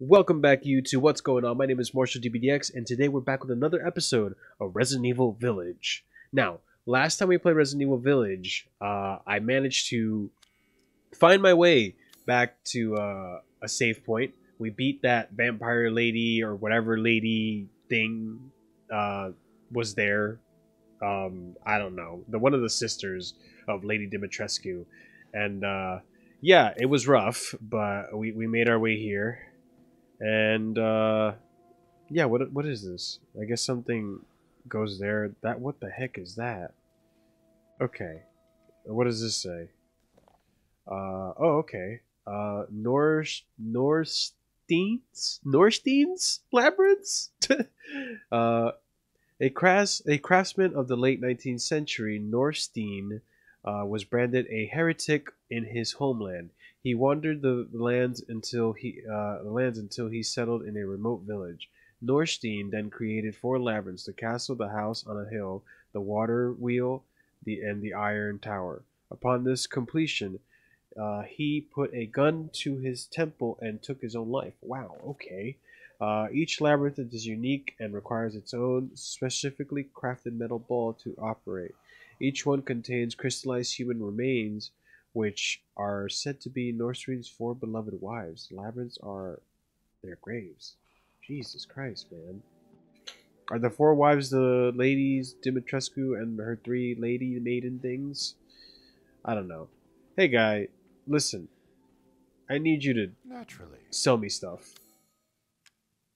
Welcome back, you, to What's Going On. My name is Marshall DBDX, and today we're back with another episode of Resident Evil Village. Now, last time we played Resident Evil Village, I managed to find my way back to a save point. We beat that vampire lady or whatever lady thing was there. I don't know. The one of the sisters of Lady Dimitrescu. And yeah, it was rough, but we made our way here. And yeah, what is this? I guess something goes there. That, what the heck is that? Okay, what does this say? Oh, okay. Norstein's labyrinths. A craftsman of the late 19th century, Norstein was branded a heretic in his homeland. He wandered the lands until he settled in a remote village. Norstein then created four labyrinths: the castle, the house on a hill, the water wheel, and the iron tower. Upon this completion, he put a gun to his temple and took his own life. Wow, okay. Each labyrinth is unique and requires its own specifically crafted metal ball to operate. Each one contains crystallized human remains, which are said to be Norstein's four beloved wives. Labyrinths are their graves. Jesus Christ, man. Are the four wives the ladies Dimitrescu and her three lady maiden things? I don't know. Hey, guy, listen. I need you to sell me stuff.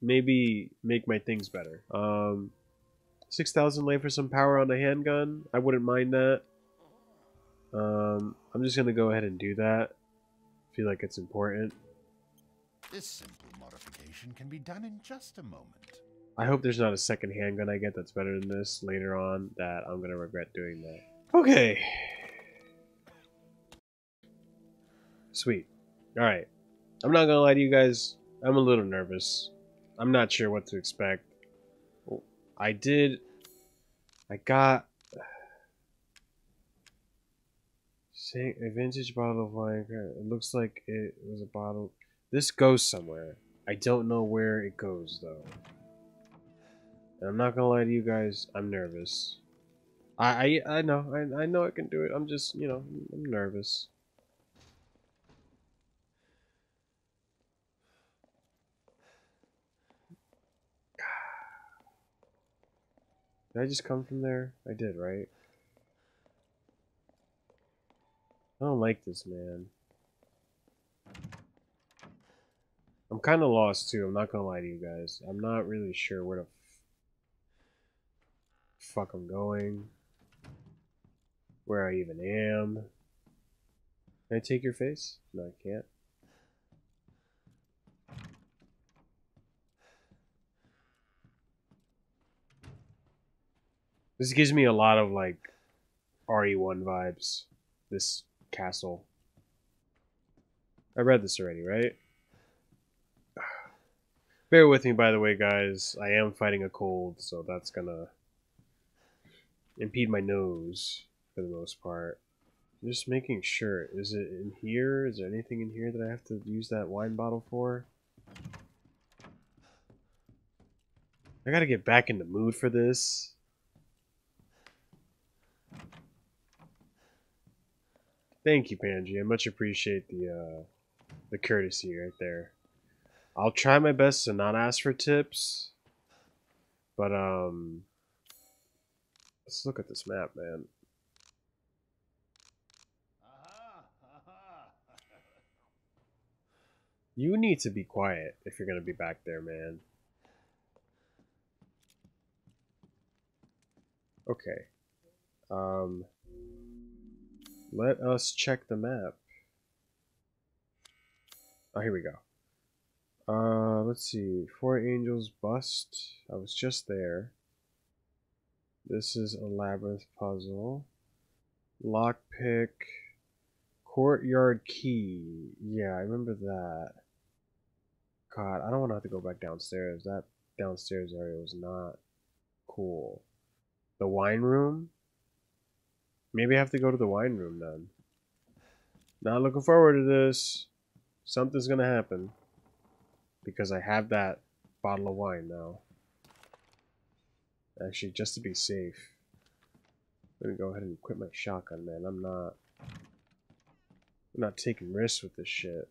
Maybe make my things better. 6,000 lei for some power on a handgun. I wouldn't mind that. I'm just gonna go ahead and do that. I feel like it's important. This simple modification can be done in just a moment. I hope there's not a second handgun I get that's better than this later on that I'm gonna regret doing that. Okay. Sweet. Alright. I'm not gonna lie to you guys. I'm a little nervous. I'm not sure what to expect. I got a vintage bottle of wine. It looks like it was a bottle. This goes somewhere. I don't know where it goes, though. And I'm not gonna lie to you guys, I'm nervous. I know I can do it. I'm just, you know, I'm nervous. Did I just come from there? I did, right? I don't like this, man. I'm kind of lost, too. I'm not going to lie to you guys. I'm not really sure where the fuck I'm going. Where I even am. Can I take your face? No, I can't. This gives me a lot of, like, RE1 vibes. This castle. I read this already, right? Bear with me, by the way, guys. I am fighting a cold, so that's gonna impede my nose for the most part. I'm just making sure. Is it in here? Is there anything in here that I have to use that wine bottle for? I gotta get back in the mood for this. Thank you, Panji. I much appreciate the courtesy right there. I'll try my best to not ask for tips, but let's look at this map, man. You need to be quiet if you're gonna be back there, man. Okay. Let us check the map. Oh, here we go. Let's see. Four Angels Bust. I was just there. This is a labyrinth puzzle. Lockpick. Courtyard Key. Yeah, I remember that. God, I don't want to have to go back downstairs. That downstairs area was not cool. The wine room? Maybe I have to go to the wine room then. Not looking forward to this. Something's gonna happen. because I have that bottle of wine now. Actually, just to be safe, I'm gonna go ahead and quit my shotgun, man. I'm not taking risks with this shit.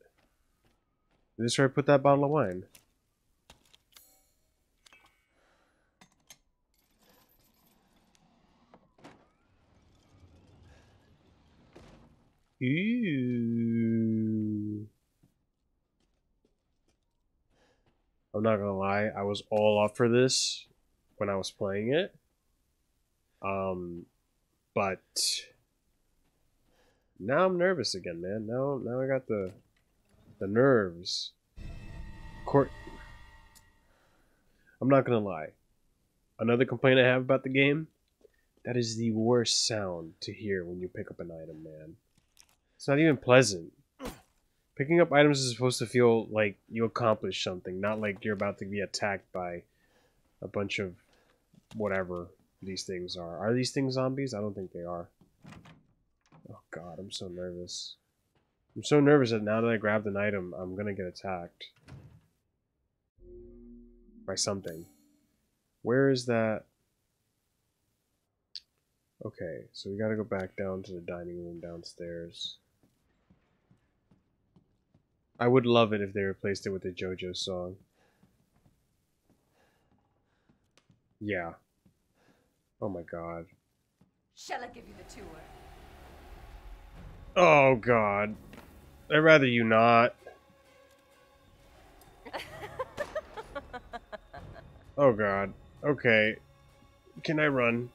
Is this where I put that bottle of wine? Ooh. I'm not gonna lie, I was all up for this when I was playing it. But now I'm nervous again, man. Now I got the nerves. I'm not gonna lie. Another complaint I have about the game, that is the worst sound to hear when you pick up an item, man. It's not even pleasant. Picking up items is supposed to feel like you accomplished something, not like you're about to be attacked by a bunch of whatever these things are. Are these things zombies? I don't think they are. Oh god, I'm so nervous. I'm so nervous that now that I grabbed an item, I'm gonna get attacked by something. Where is that? Okay, so we gotta go back down to the dining room downstairs. I would love it if they replaced it with a JoJo song. Yeah. Oh my god. Shall I give you the tour? Oh god. I'd rather you not. Oh god. Okay. Can I run?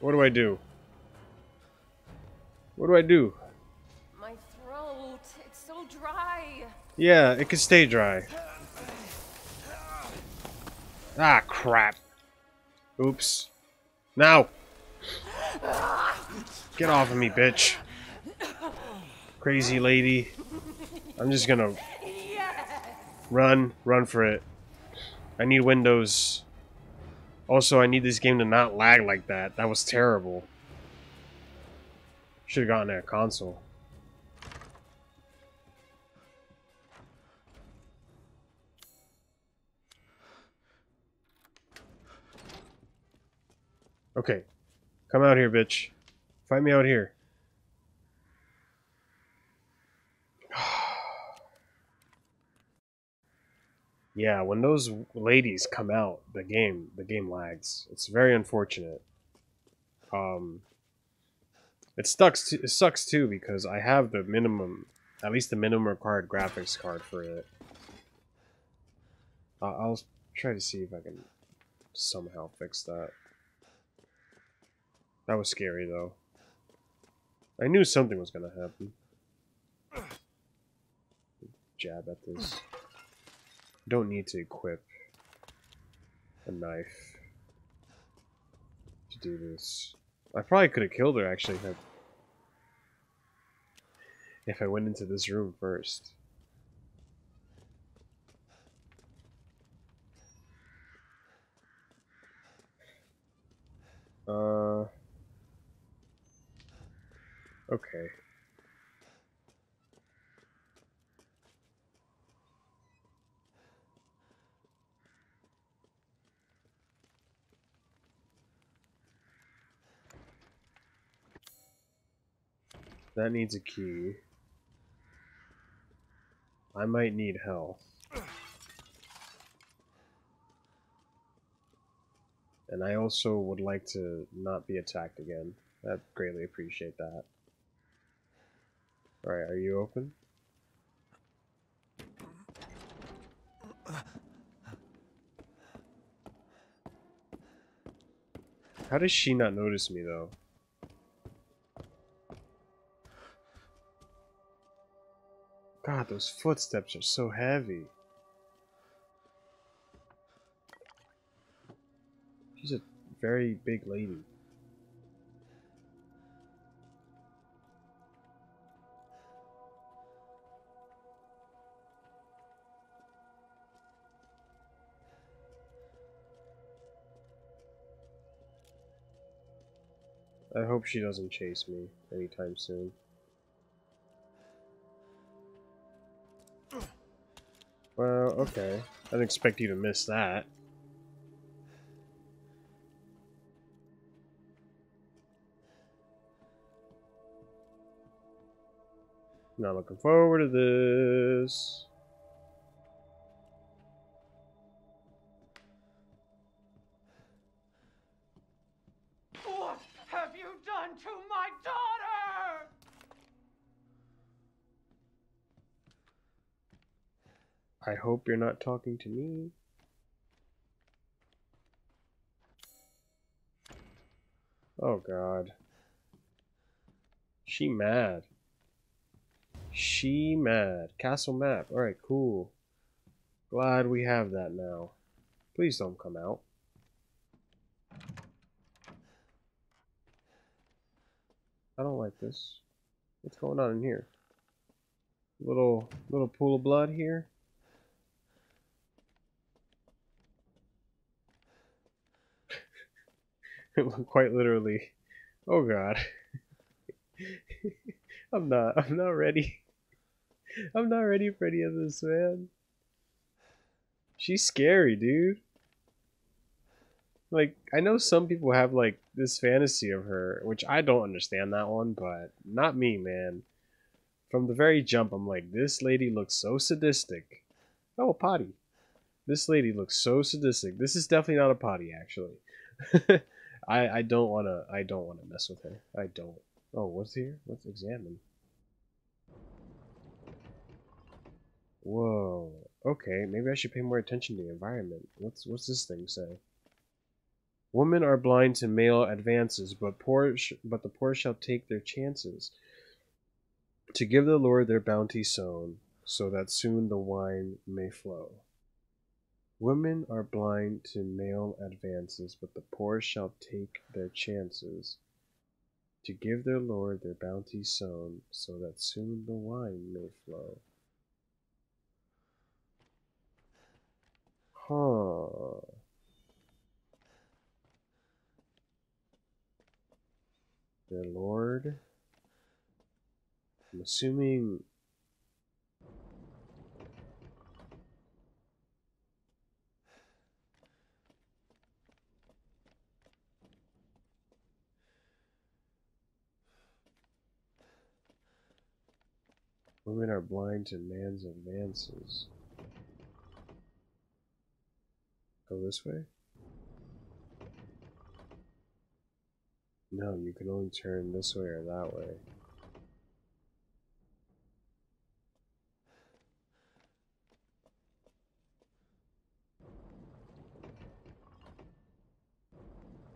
What do I do? What do I do? My throat, it's so dry. Yeah, it could stay dry. Ah, crap. Oops. Now! Get off of me, bitch. Crazy lady. I'm just gonna... Run for it. I need windows. Also, I need this game to not lag like that. That was terrible. Should have gotten that console. Okay. Come out here, bitch. Fight me out here. Yeah, when those ladies come out, the game lags. It's very unfortunate. It sucks too, because I have the minimum, at least the minimum required graphics card for it. I'll try to see if I can somehow fix that. That was scary though. I knew something was gonna happen. Jab at this. Don't need to equip a knife to do this. I probably could have killed her actually if I went into this room first. Okay. That needs a key. I might need health. And I also would like to not be attacked again. I'd greatly appreciate that. Alright, are you open? How does she not notice me though? God, those footsteps are so heavy. She's a very big lady. I hope she doesn't chase me anytime soon. Well, okay. I didn't expect you to miss that. Not looking forward to this. What have you done to my daughter? I hope you're not talking to me. Oh God. She mad. She mad. Castle map. Alright, cool. Glad we have that now. Please don't come out. I don't like this. What's going on in here? Little pool of blood here. Quite literally. Oh God. I'm not ready. I'm not ready for any of this, man. She's scary, dude. Like, I know some people have, like, this fantasy of her, which I don't understand that one, but not me, man. From the very jump, I'm like, this lady looks so sadistic. Oh, a potty. This lady looks so sadistic. This is definitely not a potty, actually. I don't wanna mess with her. I don't. Oh, what's here? Let's examine. Whoa. Okay, maybe I should pay more attention to the environment. What's this thing say? Women are blind to male advances, but the poor shall take their chances. To give the Lord their bounty sown, so that soon the wine may flow. Women are blind to male advances, but the poor shall take their chances. To give their Lord their bounty sown, so that soon the wine may flow. Huh. Their Lord. I'm assuming. Women are blind to man's advances. Go this way? No, you can only turn this way or that way.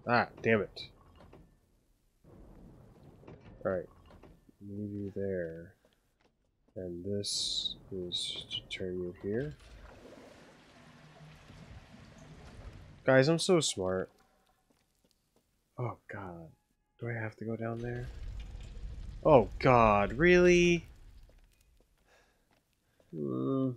Ah, damn it. Alright. Leave you there. And this is to turn you here. Guys, I'm so smart. Oh God. Do I have to go down there? Oh God, really? Oh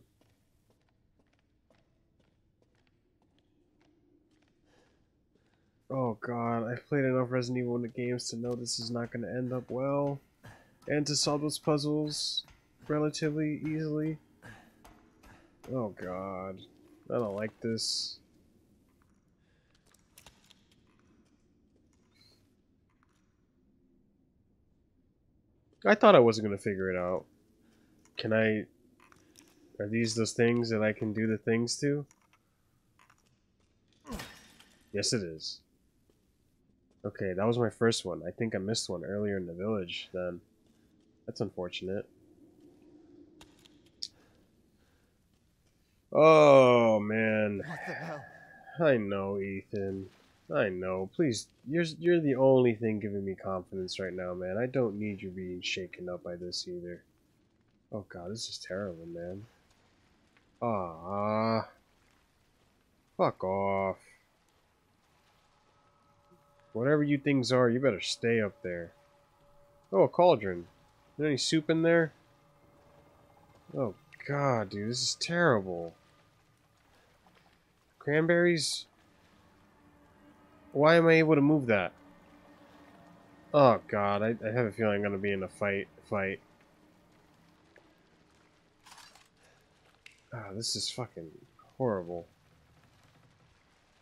God, I've played enough Resident Evil in the games to know this is not going to end up well. And to solve those puzzles relatively easily. Oh God, I don't like this. I thought I wasn't gonna figure it out. Can I? Are these those things that I can do the things to? Yes, it is. Okay, that was my first one. I think I missed one earlier in the village then. That's unfortunate. Oh man, what the hell? I know, Ethan. I know. Please, you're the only thing giving me confidence right now, man. I don't need you being shaken up by this either. Oh God, this is terrible, man. Ah, fuck off. Whatever you things are, you better stay up there. Oh, a cauldron. Is there any soup in there? Oh God, dude, this is terrible. Cranberries? Why am I able to move that? Oh God, I have a feeling I'm gonna be in a fight. Ah, this is fucking horrible.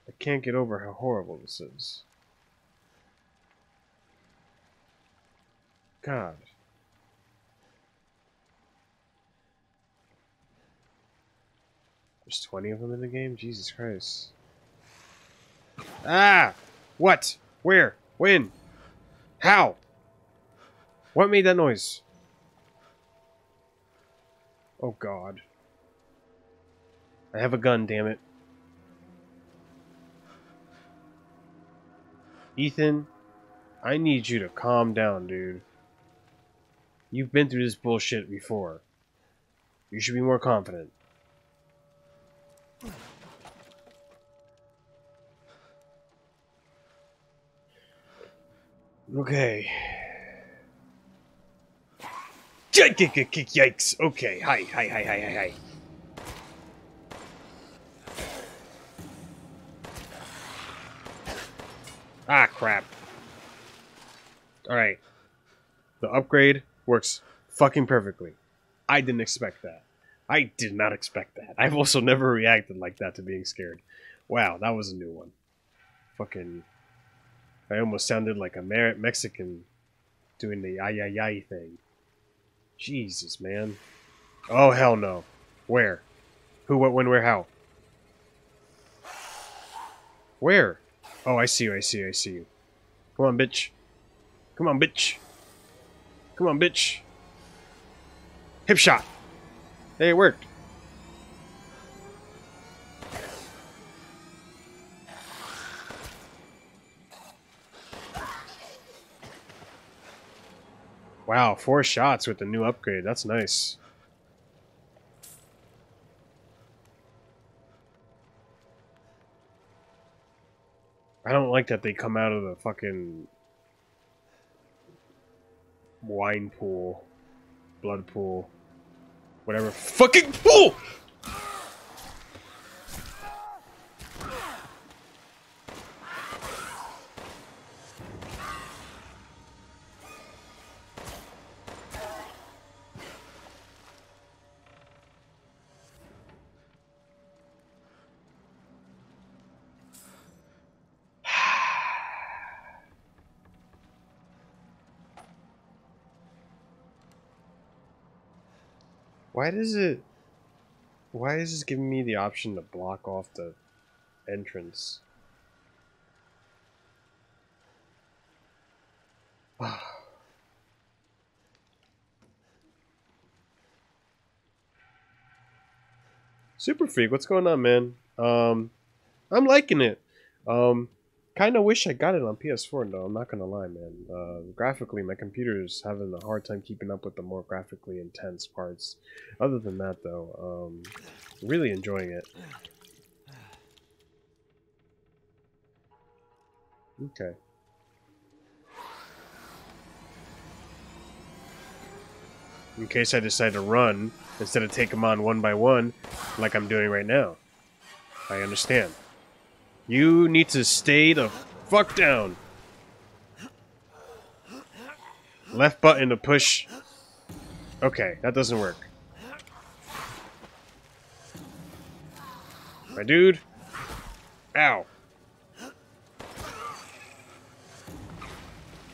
I can't get over how horrible this is. God. There's 20 of them in the game? Jesus Christ. Ah! What? Where? When? How? What made that noise? Oh God. I have a gun, damn it. Ethan, I need you to calm down, dude. You've been through this bullshit before. You should be more confident. Okay. Yikes! Okay, hi. Ah, crap. Alright. The upgrade works fucking perfectly. I didn't expect that. I did not expect that. I've also never reacted like that to being scared. Wow, that was a new one. Fucking... I almost sounded like a Mexican doing the ay-ay-ay thing. Jesus, man. Oh, hell no. Where? Who, what, when, where, how? Where? Oh, I see you, I see you. Come on, bitch. Come on, bitch. Come on, bitch. Hip shot. Hey, it worked. Wow, 4 shots with the new upgrade. That's nice. I don't like that they come out of the fucking wine pool, blood pool, whatever fucking pool! Why is this giving me the option to block off the entrance? Super Freak, what's going on, man? I'm liking it. Kind of wish I got it on PS4, though. I'm not gonna lie, man. Graphically, my computer is having a hard time keeping up with the more graphically intense parts. Other than that, though, really enjoying it. Okay. In case I decide to run instead of take them on one by one, like I'm doing right now, I understand. You need to stay the fuck down. Left button to push. Okay, that doesn't work. My dude. Ow.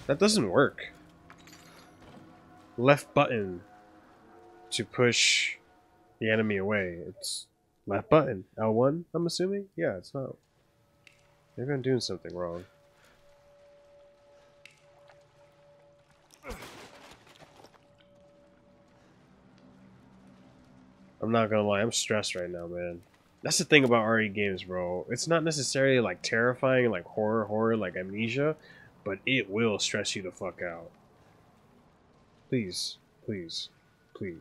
That doesn't work. Left button to push the enemy away. It's left button. L1, I'm assuming? Yeah, it's not... Maybe I'm doing something wrong. I'm not gonna lie, I'm stressed right now, man. That's the thing about RE games, bro. It's not necessarily like terrifying, like horror, like Amnesia, but it will stress you the fuck out. Please. Hey,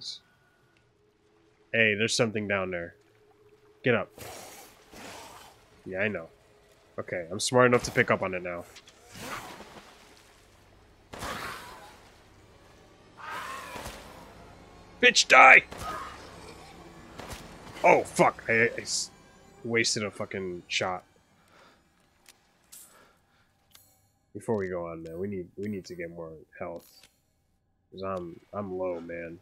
there's something down there. Get up. Yeah, I know. Okay, I'm smart enough to pick up on it now. Bitch, die! Oh, fuck. I wasted a fucking shot. Before we go on, man, we need to get more health. Cause I'm low, man.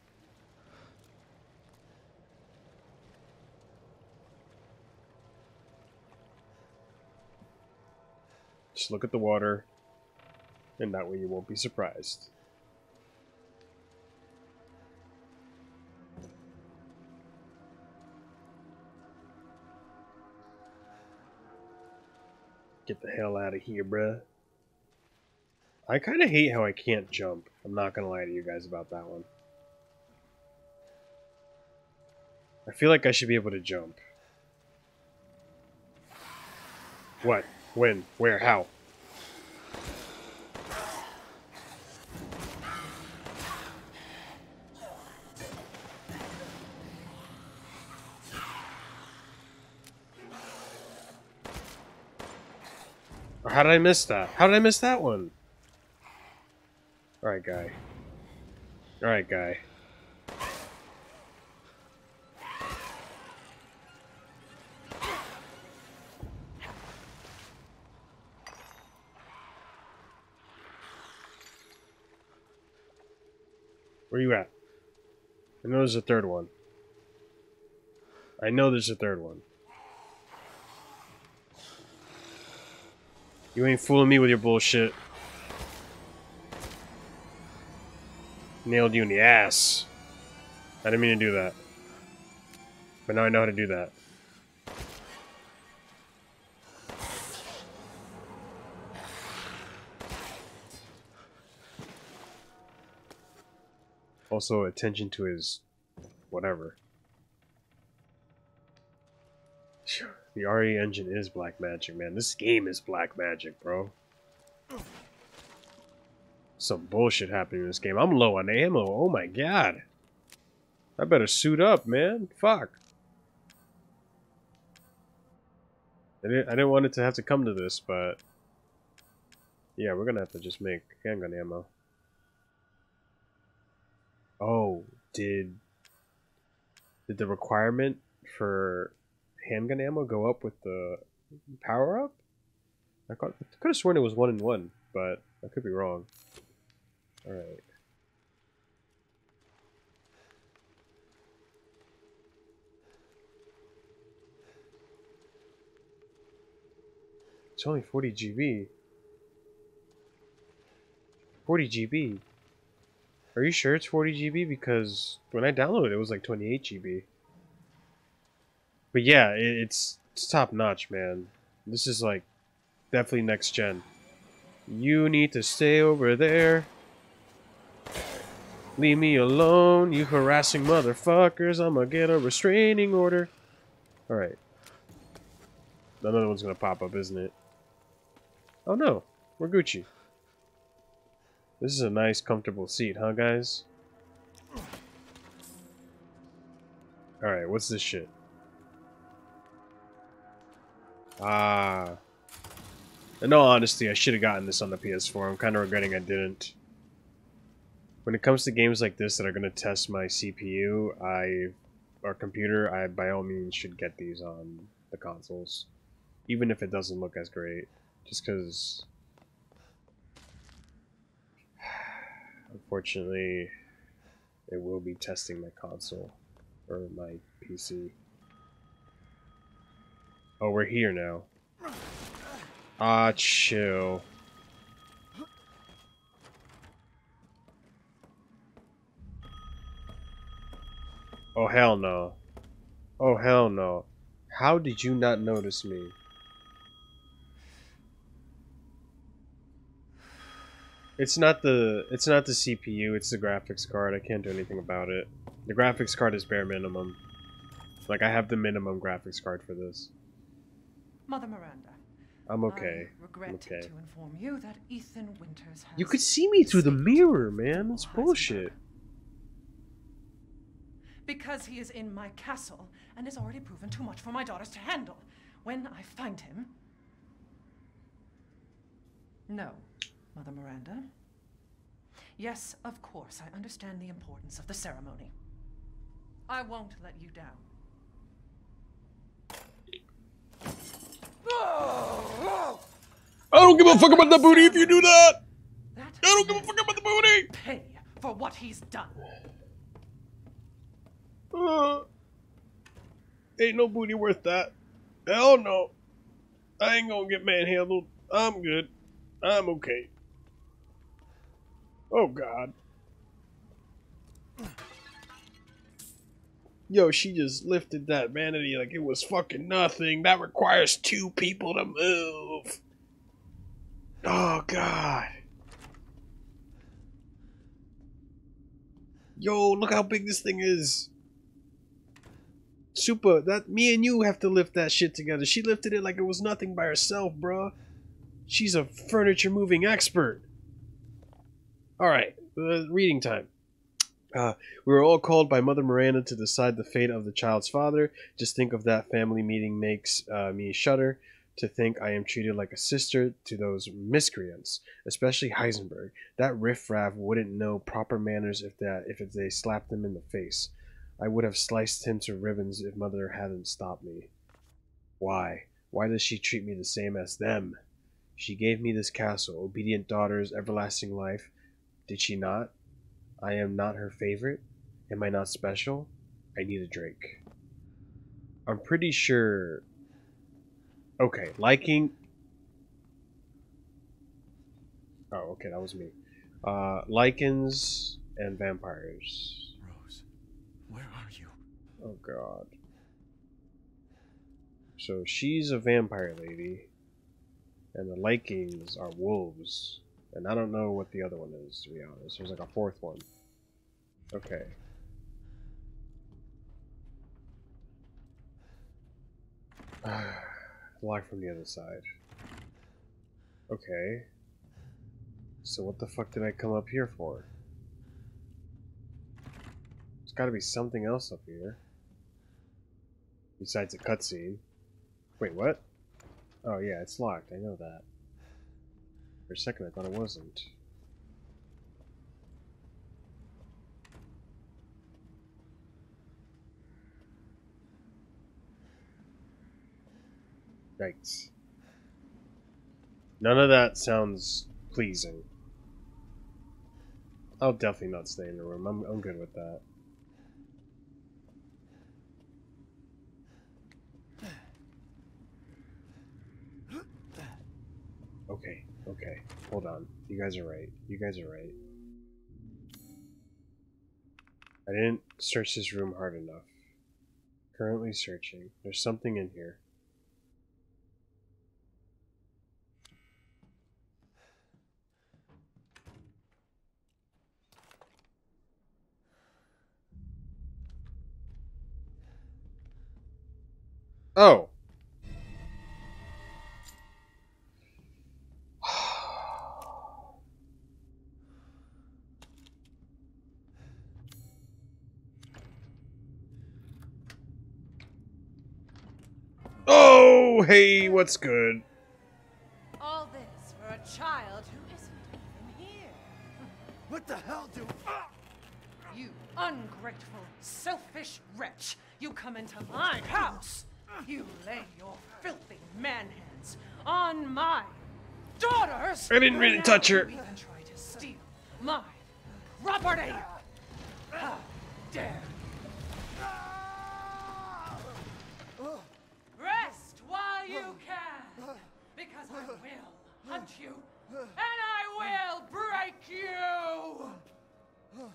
Just look at the water, and that way you won't be surprised. Get the hell out of here, bruh. I kind of hate how I can't jump. I'm not going to lie to you guys about that one. I feel like I should be able to jump. What? When? Where? How? Or how did I miss that? How did I miss that one? Alright, guy. Alright, guy. Where you at? I know there's a third one. I know there's a third one. You ain't fooling me with your bullshit. Nailed you in the ass. I didn't mean to do that. But now I know how to do that. Also, attention to his whatever. The RE engine is black magic, man. This game is black magic, bro. Some bullshit happening in this game. I'm low on ammo. Oh my god. I better suit up, man. Fuck. I didn't want it to have to come to this, but... yeah, we're gonna have to just make handgun ammo. Oh, did the requirement for handgun ammo go up with the power-up? I could have sworn it was 1 and 1, but I could be wrong. Alright. It's only 40 GB. 40 GB? Are you sure it's 40 GB? Because when I downloaded it, it was like 28 GB. But yeah, it's top notch, man. This is like definitely next gen. You need to stay over there. Leave me alone, you harassing motherfuckers. I'm gonna get a restraining order. Alright. Another one's gonna pop up, isn't it? Oh no, we're Gucci. This is a nice, comfortable seat, huh, guys? Alright, what's this shit? Ah. In all honesty, I should have gotten this on the PS4. I'm kind of regretting I didn't. When it comes to games like this that are going to test my CPU, or computer, I by all means should get these on the consoles. Even if it doesn't look as great. Just because... unfortunately, it will be testing my console or my PC. Oh, we're here now. Ah, chill. Oh, hell no. Oh, hell no. How did you not notice me? It's not the CPU, it's the graphics card. I can't do anything about it. The graphics card is bare minimum. Like, I have the minimum graphics card for this. Mother Miranda. I'm okay. I regret to inform you that Ethan Winters has... you could see me through the mirror, man. That's bullshit. Because he is in my castle and has already proven too much for my daughters to handle. When I find him... no. Mother Miranda? Yes, of course, I understand the importance of the ceremony. I won't let you down. I don't give a fuck about the booty if you do that! I don't give a fuck about the booty! Pay for what he's done. Ain't no booty worth that. Hell no. I ain't gonna get manhandled. I'm good. I'm okay. Oh God. Yo, she just lifted that vanity like it was fucking nothing. That requires two people to move. Oh God. Yo, look how big this thing is. Super, that me and you have to lift that shit together. She lifted it like it was nothing by herself, bruh. She's a furniture moving expert. Alright, reading time. We were all called by Mother Miranda to decide the fate of the child's father. Just think of that family meeting makes me shudder. To think I am treated like a sister to those miscreants, especially Heisenberg. That riffraff wouldn't know proper manners if they slapped him in the face. I would have sliced him to ribbons if Mother hadn't stopped me. Why? Why does she treat me the same as them? She gave me this castle, obedient daughters, everlasting life. Did she not? I am not her favorite? Am I not special? I need a drink. I'm pretty sure... Okay, liking... Oh, okay, that was me. Lichens and vampires. Rose, where are you? Oh, God. So she's a vampire lady, and the lichens are wolves. And I don't know what the other one is, to be honest. There's like a fourth one. Okay. Lock from the other side. Okay. So what the fuck did I come up here for? There's gotta be something else up here. Besides a cutscene. Wait, what? Oh yeah, it's locked. I know that. For a second I thought it wasn't. Yikes. None of that sounds pleasing. I'll definitely not stay in the room. I'm good with that. Okay, okay. Hold on. You guys are right. You guys are right. I didn't search this room hard enough. Currently searching. There's something in here. Oh. Oh, hey, what's good? All this for a child who isn't even here. What the hell do you ungrateful, selfish wretch? You come into my house. You lay your filthy man hands on my daughters. I didn't really touch her. You even try to steal my property. How dare you? Rest while you can, because I will hunt you and I will break you.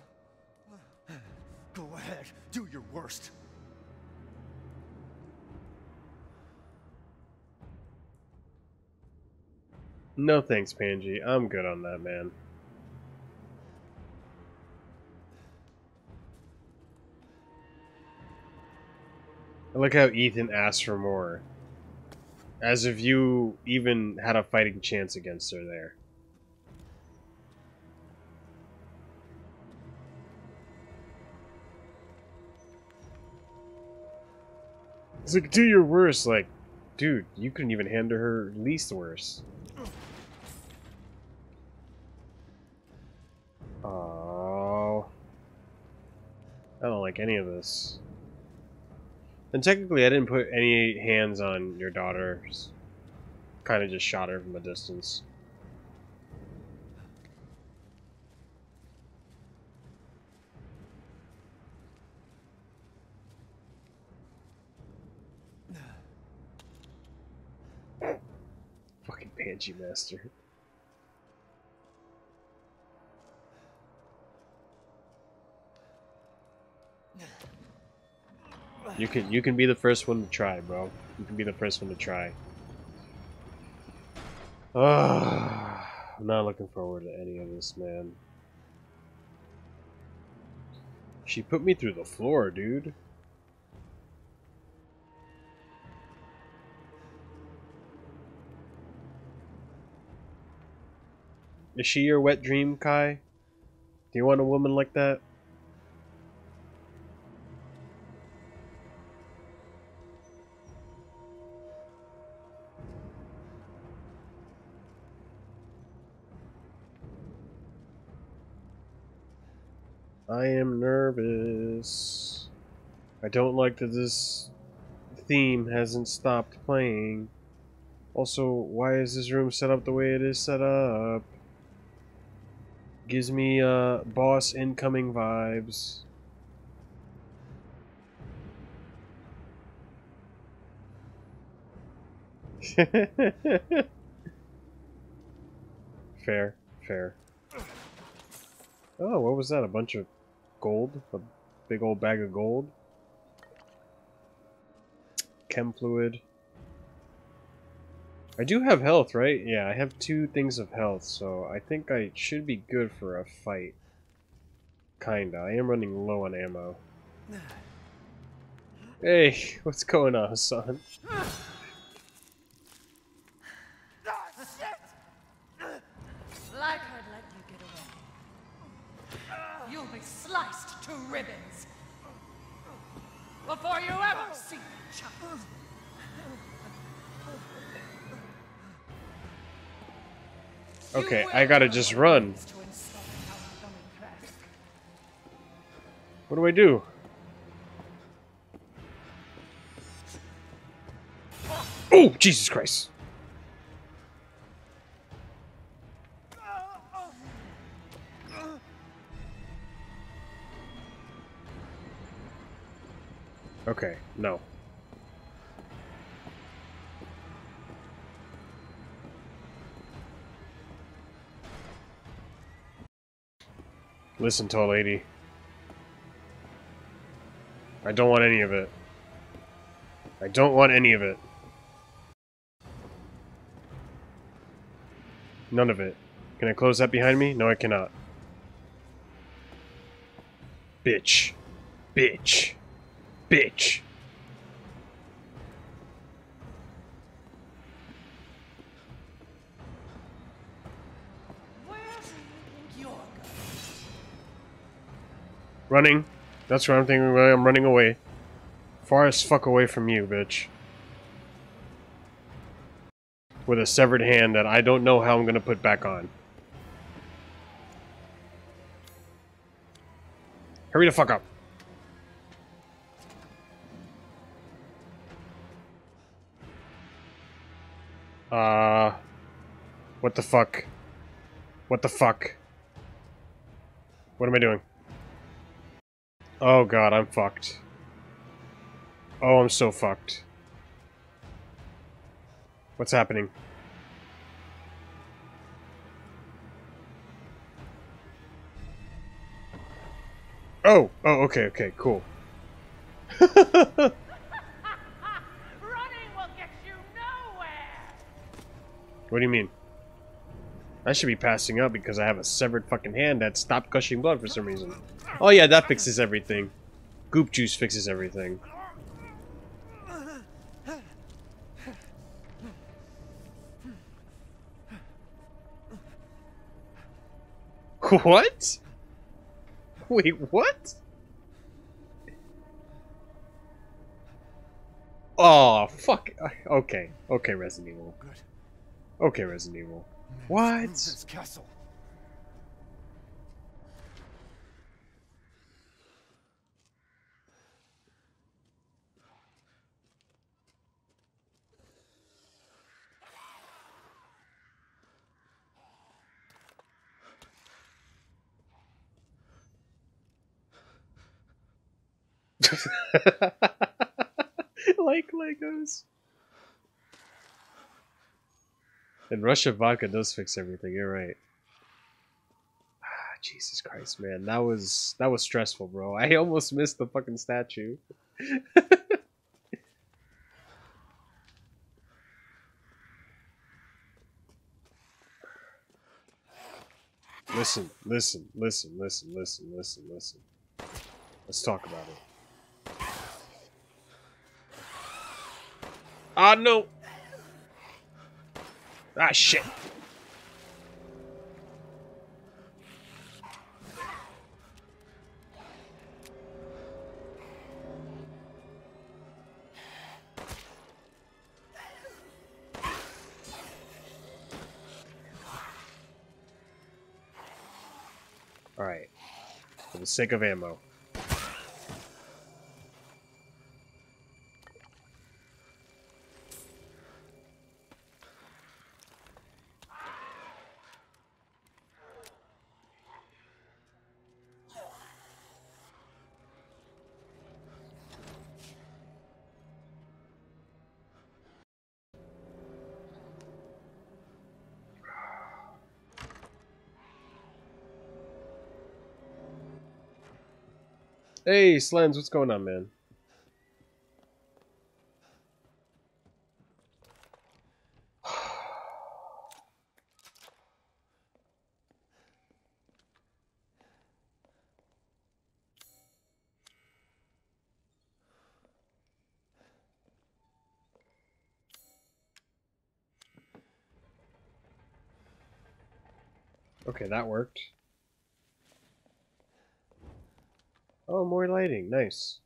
Go ahead, do your worst. No thanks, Panji. I'm good on that, man. I like how Ethan asked for more. As if you even had a fighting chance against her there. It's like, do your worst. Like, dude, you couldn't even handle her least worst. Oh, I don't like any of this. And technically I didn't put any hands on your daughter. Kind of just shot her from a distance. Banshee Master. You can be the first one to try, bro. You can be the first one to try. I'm not looking forward to any of this, man. She put me through the floor, dude. Is she your wet dream, Kai? Do you want a woman like that? I am nervous. I don't like that this theme hasn't stopped playing. Also, why is this room set up the way it is set up? Gives me boss incoming vibes. Fair, fair. Oh, what was that? A bunch of gold? A big old bag of gold? Chem fluid. I do have health, right? Yeah, I have 2 things of health, so I think I should be good for a fight. Kinda. I am running low on ammo. Hey, what's going on, son? Sliced to ribbons before you ever see the child. Okay, I gotta just run. What do I do? Oh, Jesus Christ. Okay, no. Listen, tall lady. I don't want any of it. I don't want any of it. None of it. Can I close that behind me? No, I cannot. Bitch. Bitch. Bitch. Where do you think you're going? Running. That's what I'm thinking. I'm running away. Far as fuck away from you, bitch. With a severed hand that I don't know how I'm gonna put back on. Hurry the fuck up. What the fuck? What the fuck? What am I doing? Oh god, I'm fucked. Oh, I'm so fucked. What's happening? Oh! Oh, okay, okay, cool. What do you mean? I should be passing out because I have a severed fucking hand that stopped gushing blood for some reason. Oh yeah, that fixes everything. Goop juice fixes everything. What? Wait, what? Oh, fuck. Okay. Okay, Resident Evil. Good. Okay, Resident Evil. What? This castle. Like Legos. And Russian vodka does fix everything. You're right. Ah, Jesus Christ, man, that was stressful, bro. I almost missed the fucking statue. Listen, listen, listen, listen, listen, listen, listen. Let's talk about it. Ah, no! Ah, shit! Alright. For the sake of ammo. Hey, Slams, what's going on, man? Okay, that worked. Oh, more lighting. Nice.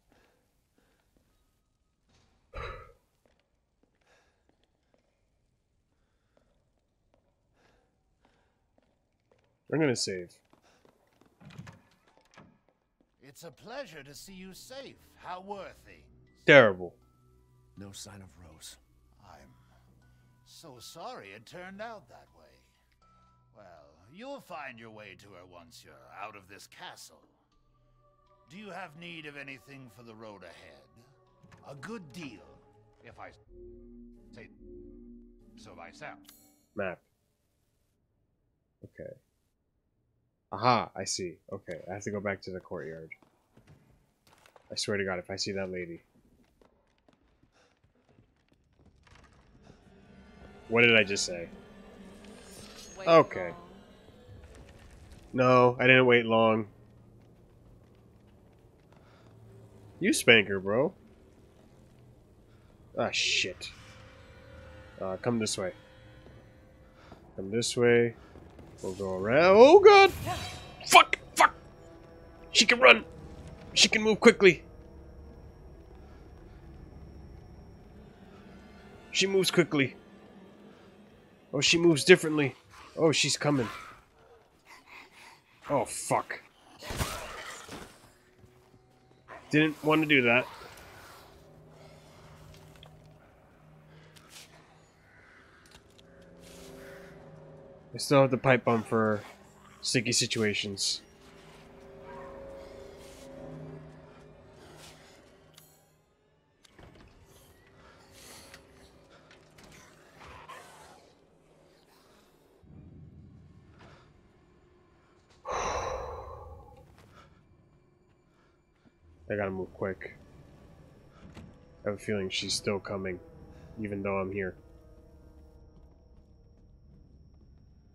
I'm gonna save. It's a pleasure to see you safe. How were things? Terrible. No sign of Rose. I'm so sorry it turned out that way. Well, you'll find your way to her once you're out of this castle. Do you have need of anything for the road ahead? A good deal, if I say so myself. Map. Okay. Aha, I see. Okay, I have to go back to the courtyard. I swear to God, if I see that lady. What did I just say? Okay. No, I didn't wait long. You spank her, bro. Ah, shit. Come this way. Come this way. We'll go around. Oh, God! Fuck! Fuck! She can run! She can move quickly! She moves quickly. Oh, she moves differently. Oh, she's coming. Oh, fuck. Didn't want to do that. I still have the pipe bomb for sticky situations. I gotta move quick. I have a feeling she's still coming, even though I'm here.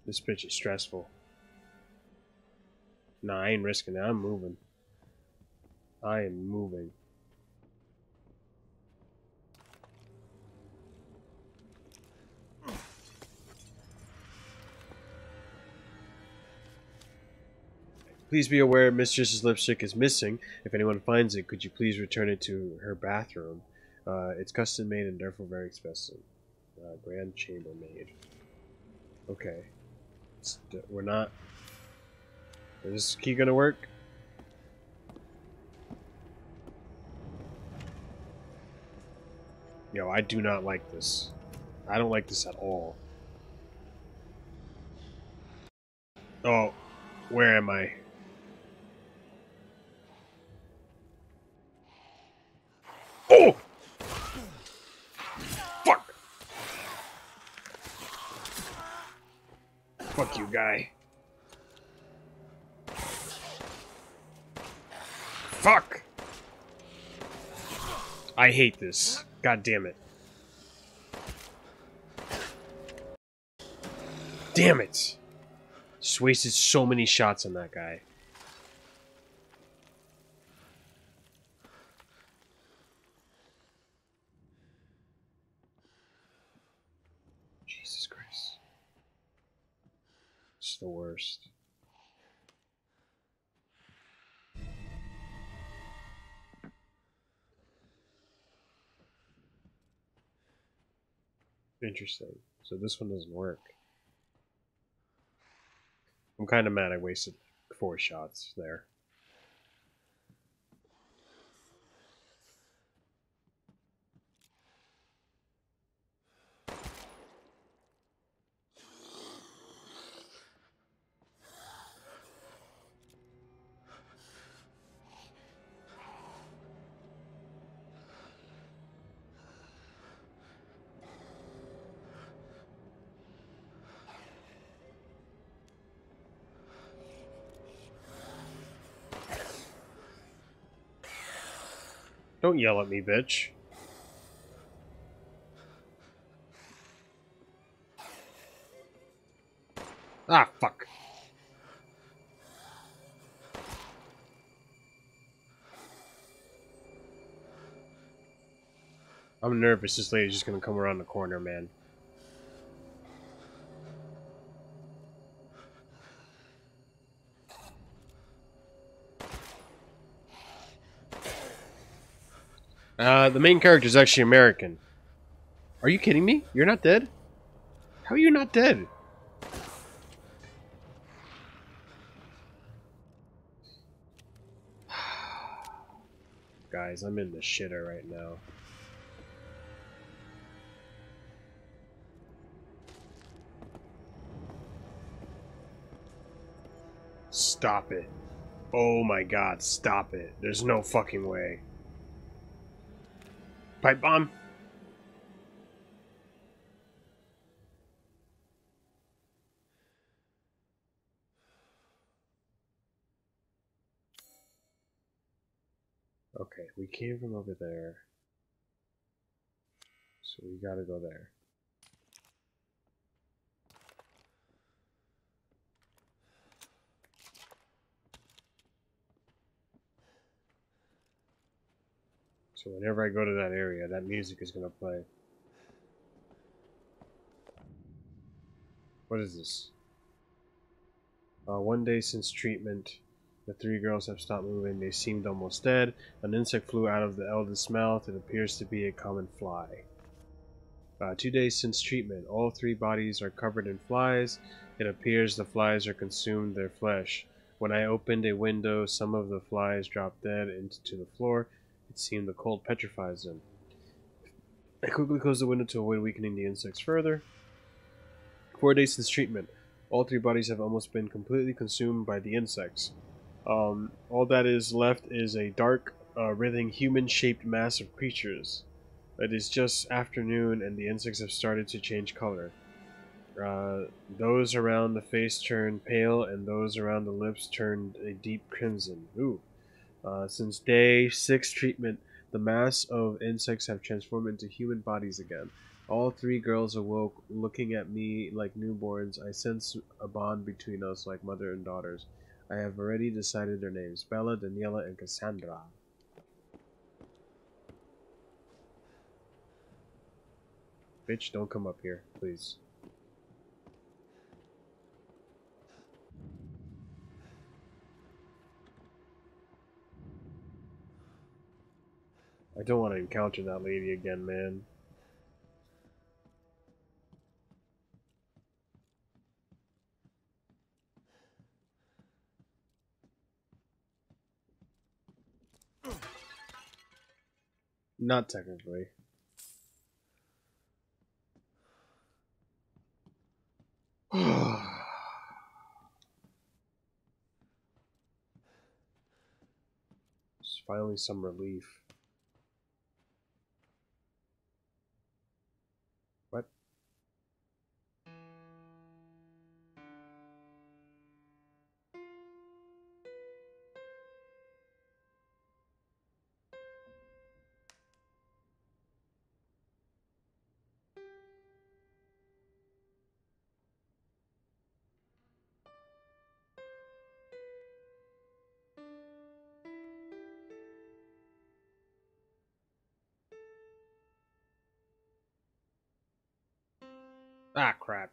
This bitch is stressful. Nah, I ain't risking it. I'm moving. I am moving. Please be aware Mistress's lipstick is missing. If anyone finds it, could you please return it to her bathroom? It's custom made and therefore very expensive. Grand chambermaid. Okay. We're not... Is this key gonna work? Yo, I do not like this. I don't like this at all. Oh, where am I? Oh! Fuck! Fuck you, guy. Fuck! I hate this. God damn it. Damn it! Just wasted so many shots on that guy. Jesus Christ. It's the worst. Interesting. So this one doesn't work. I'm kind of mad I wasted 4 shots there. Don't yell at me, bitch. Ah, fuck. I'm nervous this lady's just gonna come around the corner, man. The main character is actually American. Are you kidding me? You're not dead? How are you not dead? Guys, I'm in the shitter right now. Stop it. Oh my god, stop it. There's no fucking way. Pipe bomb. Okay, we came from over there. So we gotta go there. So whenever I go to that area, that music is going to play. What is this? One day since treatment, the 3 girls have stopped moving. They seemed almost dead. An insect flew out of the eldest's mouth. It appears to be a common fly. 2 days since treatment, all 3 bodies are covered in flies. It appears the flies are consumed their flesh. When I opened a window, some of the flies dropped dead into the floor. It seemed the cold petrifies them. I quickly closed the window to avoid weakening the insects further. 4 days since treatment. All 3 bodies have almost been completely consumed by the insects. All that is left is a dark, writhing, human-shaped mass of creatures. It is just afternoon and the insects have started to change color. Those around the face turned pale and those around the lips turned a deep crimson. Ooh. Since day 6 treatment, the mass of insects have transformed into human bodies again. All 3 girls awoke, looking at me like newborns. I sense a bond between us like mother and daughters. I have already decided their names, Bella, Daniela, and Cassandra. Bitch, don't come up here, please. I don't want to encounter that lady again, man. Not technically. It's finally some relief. Ah, crap.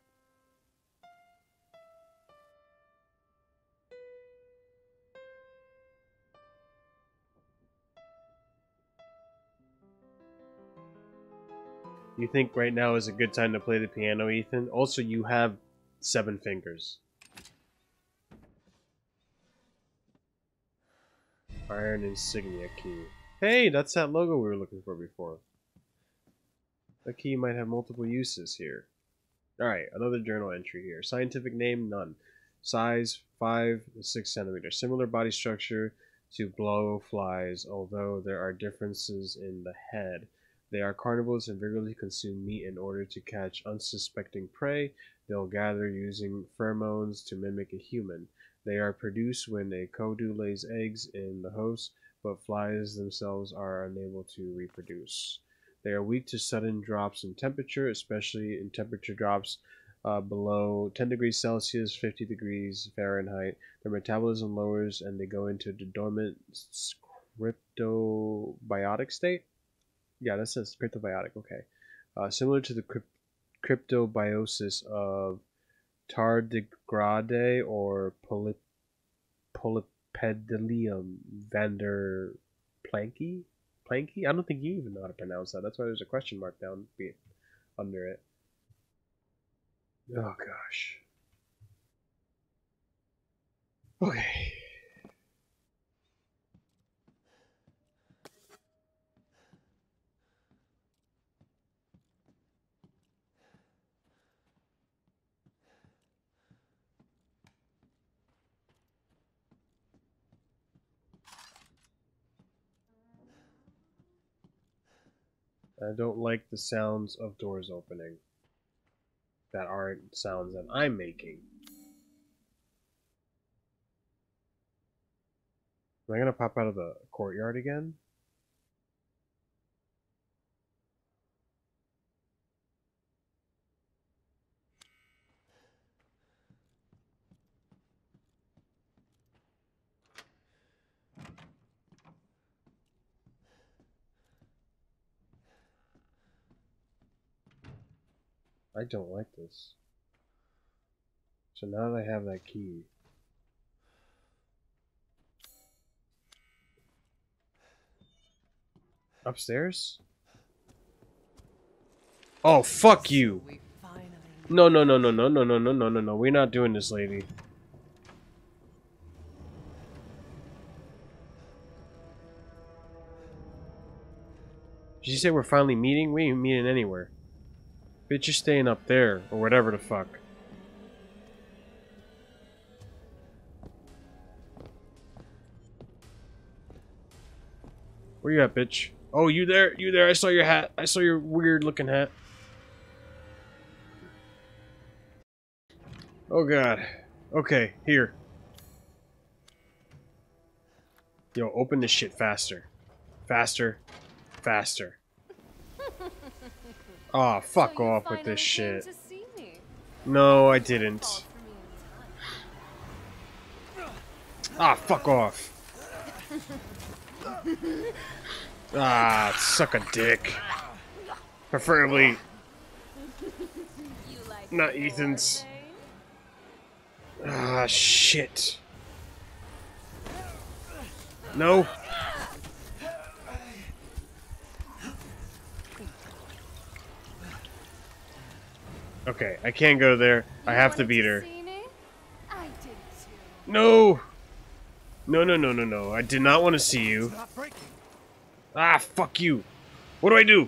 You think right now is a good time to play the piano, Ethan? Also, you have 7 fingers. Iron insignia key. Hey, that's that logo we were looking for before. That key might have multiple uses here. Alright, another journal entry here. Scientific name, none. Size, 5 to 6 centimeters. Similar body structure to blowflies, although there are differences in the head. They are carnivores and vigorously consume meat in order to catch unsuspecting prey. They'll gather using pheromones to mimic a human. They are produced when a kodu lays eggs in the host, but flies themselves are unable to reproduce. They are weak to sudden drops in temperature, especially in temperature drops below 10 degrees Celsius, 50 degrees Fahrenheit. Their metabolism lowers and they go into the dormant cryptobiotic state. Yeah, that says cryptobiotic, okay. Similar to the cryptobiosis of tardigrade or Polypedilium vander planky? Planky? I don't think you even know how to pronounce that. That's why there's a question mark down under it. Oh, gosh. Okay. I don't like the sounds of doors opening that aren't sounds that I'm making. Am I gonna pop out of the courtyard again? I don't like this. So now that I have that key. Upstairs? Oh, fuck you! No, no, no, no, no, no, no, no, no, no, no. We're not doing this, lady. Did you say we're finally meeting? We ain't meeting anywhere. Bitch, you're staying up there, or whatever the fuck. Where you at, bitch? Oh, you there? You there? I saw your hat. I saw your weird-looking hat. Oh, God. Okay, here. Yo, open this shit faster. Faster. Faster. Aw, oh, fuck off with this shit. No, I didn't. Ah, fuck off. Ah, suck a dick. Preferably not Ethan's. Ah, shit. No. Okay, I can't go there. I have to beat her. I did too. No! No, no, no, no, no. I did not want to see you. Ah, fuck you. What do I do?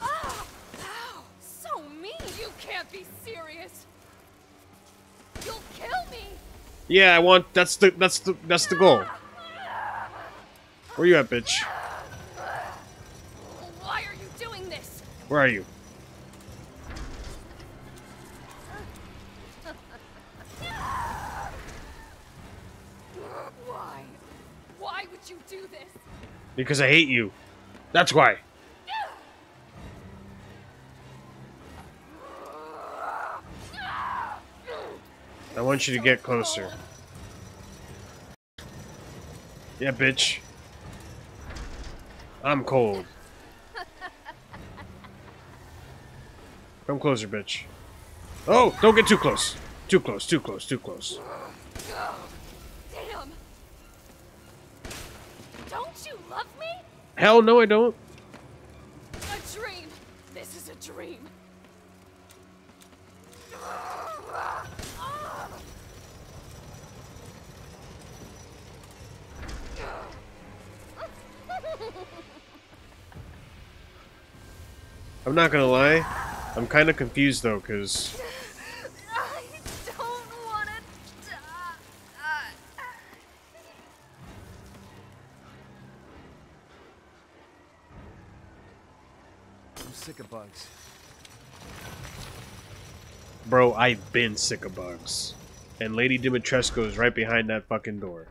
Oh, so mean. You can't be serious. You'll kill me. Yeah, I want that's the goal. Where you at, bitch? Where are you? Why? Why would you do this? Because I hate you. That's why. I want you to get closer. Yeah, bitch. I'm cold. Come closer, bitch. Oh, don't get too close. Too close, too close, too close. Damn. Don't you love me? Hell no, I don't. A dream. This is a dream. I'm not gonna lie, I'm kind of confused though, cause I don't want to die. I'm sick of bugs, bro. I've been sick of bugs, and Lady Dimitrescu is right behind that fucking door.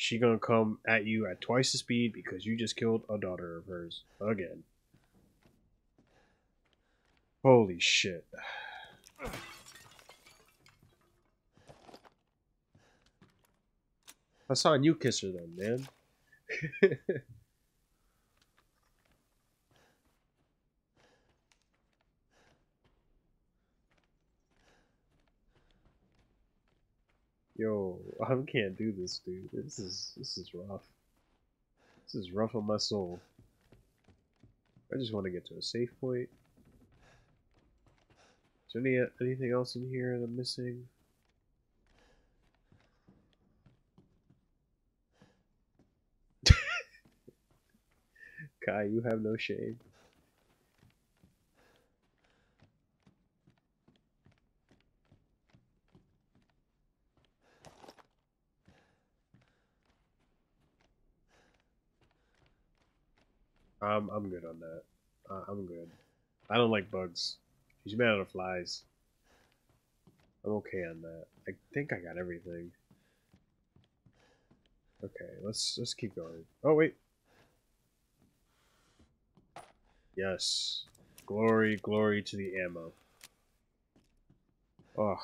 She gonna come at you at twice the speed because you just killed a daughter of hers again. Holy shit. Hassan, you kiss her then, man. Yo, I can't do this, dude. This is rough. This is rough on my soul. I just want to get to a safe point. Is there anything else in here that I'm missing? Kai, you have no shame. I'm good on that. I'm good. I don't like bugs. She's mad at the flies. I'm okay on that. I think I got everything. Okay, let's keep going. Oh wait. Yes. Glory, glory to the ammo. Oh,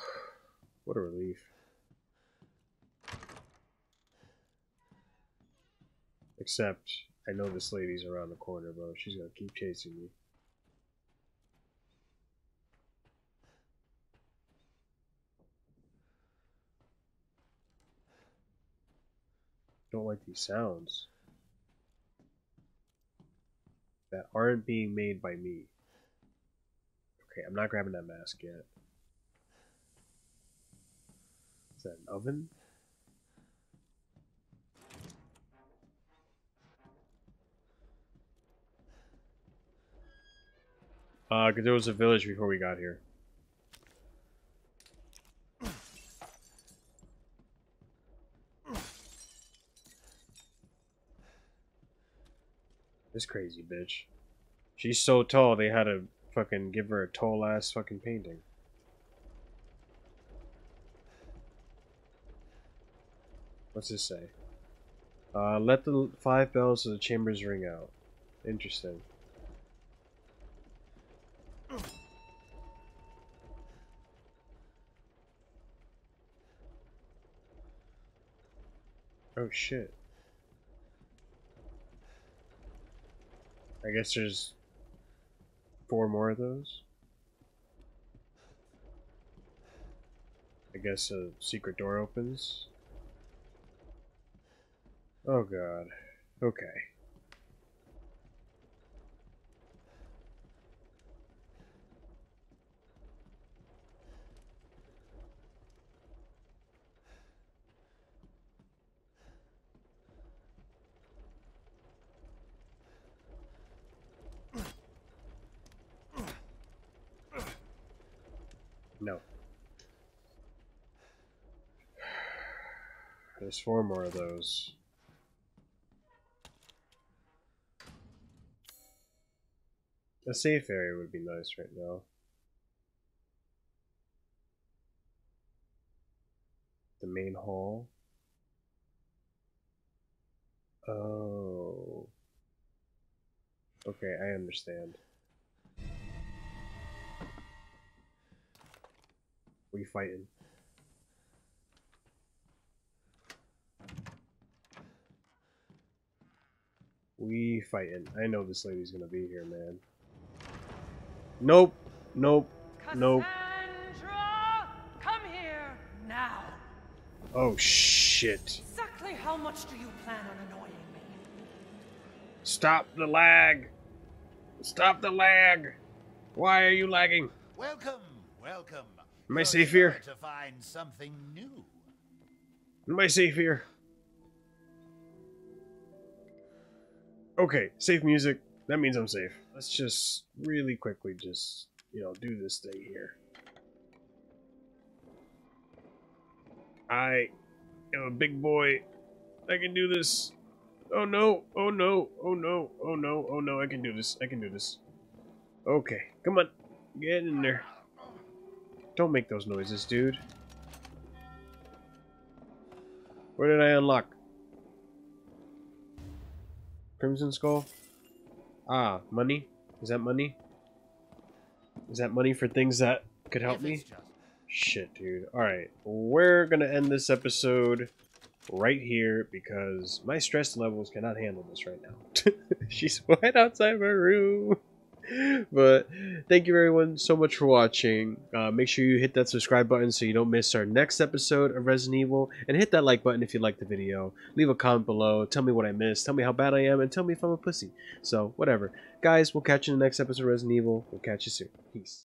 what a relief. Except I know this lady's around the corner, bro. She's gonna keep chasing me. Don't like these sounds that aren't being made by me. Okay, I'm not grabbing that mask yet. Is that an oven?'Cause there was a village before we got here. This crazy bitch. She's so tall, they had to fucking give her a tall-ass fucking painting. What's this say? Let the 5 bells of the chambers ring out. Interesting. Oh shit. I guess there's 4 more of those. I guess a secret door opens. Oh god. Okay. No. There's 4 more of those. A safe area would be nice right now. The main hall. Oh. Okay, I understand. We fighting. We fighting. I know this lady's gonna be here, man. Nope. Nope. Nope. Cassandra, come here now. Oh shit. Exactly how much do you plan on annoying me? Stop the lag. Stop the lag. Why are you lagging? Welcome. Welcome. Am I safe here? To find something new. Am I safe here? Okay, safe music. That means I'm safe. Let's just really quickly just, you know, do this thing here. I am a big boy. I can do this. Oh no, oh no, oh no, oh no, oh no, I can do this. I can do this. Okay, come on. Get in there. Don't make those noises, dude. What did I unlock? Crimson Skull? Ah, money? Is that money? Is that money for things that could help me? Shit, dude. Alright, we're gonna end this episode right here because my stress levels cannot handle this right now. She's right outside my room. But thank you everyone so much for watching. Make sure you hit that subscribe button so you don't miss our next episode of Resident Evil, and hit that like button if you liked the video. Leave a comment below, tell me what I missed, tell me how bad I am, and tell me if I'm a pussy. So whatever guys, we'll catch you in the next episode of Resident Evil. We'll catch you soon. Peace.